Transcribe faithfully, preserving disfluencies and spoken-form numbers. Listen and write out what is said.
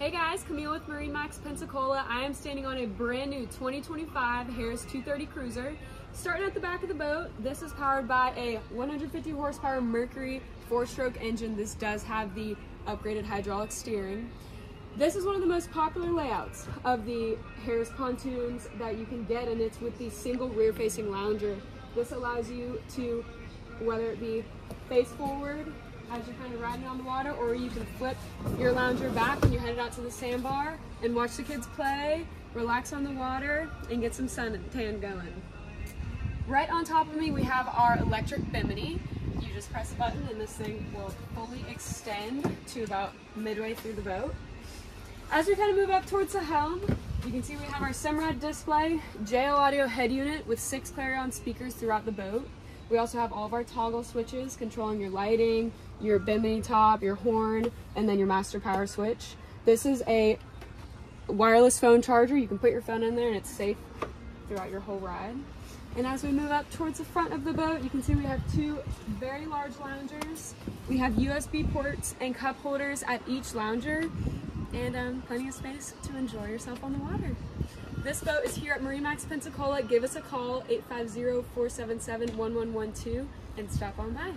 Hey guys, Camille with MarineMax Pensacola. I am standing on a brand new twenty twenty-five Harris two thirty Cruiser. Starting at the back of the boat, this is powered by a one hundred fifty horsepower Mercury four-stroke engine. This does have the upgraded hydraulic steering. This is one of the most popular layouts of the Harris pontoons that you can get, and it's with the single rear-facing lounger. This allows you to, whether it be face forward as you're kind of riding on the water, or you can flip your lounger back when you're headed out to the sandbar and watch the kids play, relax on the water, and get some sun tan going. Right on top of me, we have our electric Bimini. You just press a button and this thing will fully extend to about midway through the boat. As we kind of move up towards the helm, you can see we have our Simrad display, J L Audio head unit with six Clarion speakers throughout the boat. We also have all of our toggle switches controlling your lighting, your Bimini top, your horn, and then your master power switch. This is a wireless phone charger. You can put your phone in there and it's safe throughout your whole ride. And as we move up towards the front of the boat, you can see we have two very large loungers. We have U S B ports and cup holders at each lounger, and um, plenty of space to enjoy yourself on the water. This boat is here at MarineMax Pensacola. Give us a call, eight five zero, four seven seven, one one one two, and stop on by.